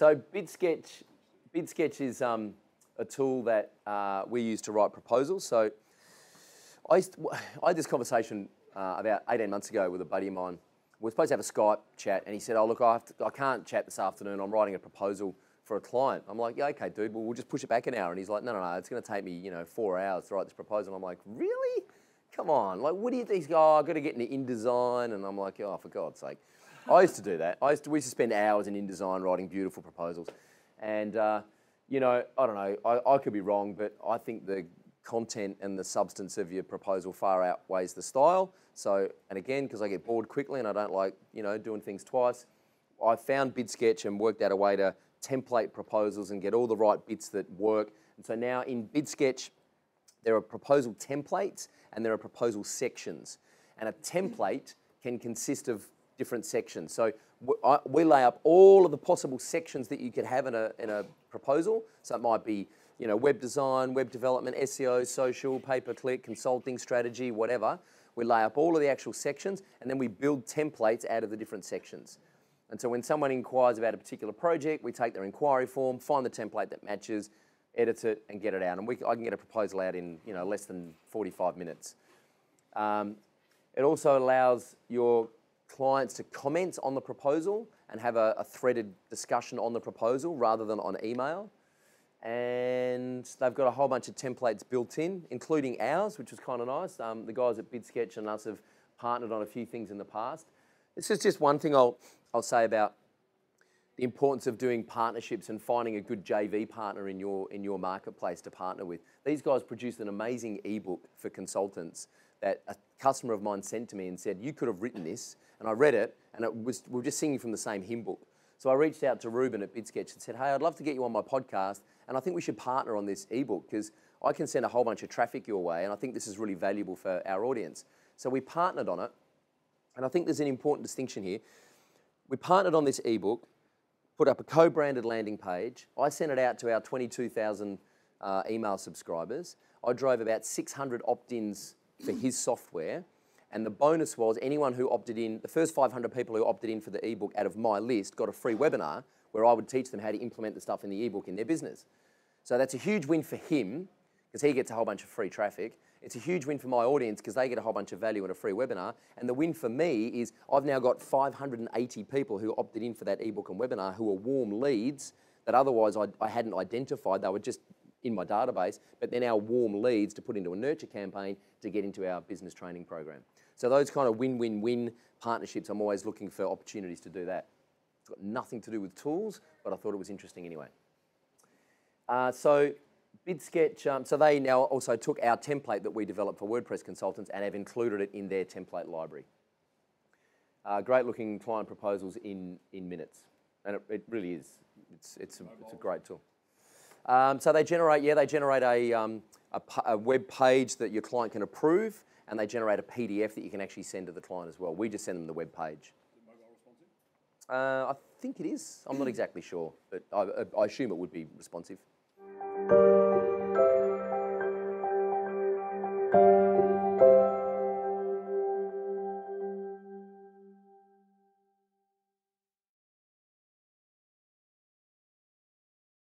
So BidSketch is a tool that we use to write proposals. So I had this conversation about 18 months ago with a buddy of mine. We were supposed to have a Skype chat, and he said, "Oh look, I can't chat this afternoon. I'm writing a proposal for a client." I'm like, "Yeah, okay, dude. Well, we'll just push it back an hour." And he's like, "No, no, no. It's going to take me, 4 hours to write this proposal." And I'm like, "Really? Come on. Like, what do you think?" He's like, "Oh, I've got to get into InDesign." And I'm like, "Oh, for God's sake." I used to do that. We used to spend hours in InDesign writing beautiful proposals. And, I don't know, I could be wrong, but I think the content and the substance of your proposal far outweighs the style. So, and again, because I get bored quickly and I don't like, doing things twice, I found BidSketch and worked out a way to template proposals and get all the right bits that work. And so now in BidSketch, there are proposal templates and there are proposal sections. And a template can consist of different sections. So we lay up all of the possible sections that you could have in a proposal. So it might be, web design, web development, SEO, social, pay-per-click, consulting, strategy, whatever. We lay up all of the actual sections, and then we build templates out of the different sections. And so when someone inquires about a particular project, we take their inquiry form, find the template that matches, edit it, and get it out. And I can get a proposal out in less than 45 minutes. It also allows your clients to comment on the proposal and have a threaded discussion on the proposal rather than on email. And they've got a whole bunch of templates built in, including ours, which was kind of nice. The guys at BidSketch and us have partnered on a few things in the past. This is just one thing I'll say about the importance of doing partnerships and finding a good JV partner in your marketplace to partner with. These guys produced an amazing ebook for consultants that a customer of mine sent to me and said, "You could have written this," and I read it, and we were just singing from the same hymn book. So I reached out to Ruben at BidSketch and said, "Hey, I'd love to get you on my podcast, and I think we should partner on this ebook because I can send a whole bunch of traffic your way, and I think this is really valuable for our audience." So we partnered on it, and I think there's an important distinction here. We partnered on this ebook, put up a co-branded landing page. I sent it out to our 22,000 email subscribers. I drove about 600 opt-ins for his software, and the bonus was anyone who opted in, the first 500 people who opted in for the ebook out of my list got a free webinar where I would teach them how to implement the stuff in the ebook in their business. So that's a huge win for him because he gets a whole bunch of free traffic. It's a huge win for my audience because they get a whole bunch of value in a free webinar, and the win for me is I've now got 580 people who opted in for that ebook and webinar who are warm leads that otherwise I hadn't identified. They were just in my database, but they're now warm leads to put into a nurture campaign to get into our business training program. So those kind of win-win-win partnerships, I'm always looking for opportunities to do that. It's got nothing to do with tools, but I thought it was interesting anyway. So BidSketch, so they now also took our template that we developed for WordPress consultants and have included it in their template library. Great looking client proposals in minutes. And it really is, it's a great tool. So they generate, a web page that your client can approve, and they generate a PDF that you can actually send to the client as well. We just send them the web page. Is it mobile responsive? I think it is. I'm not exactly sure, but I assume it would be responsive.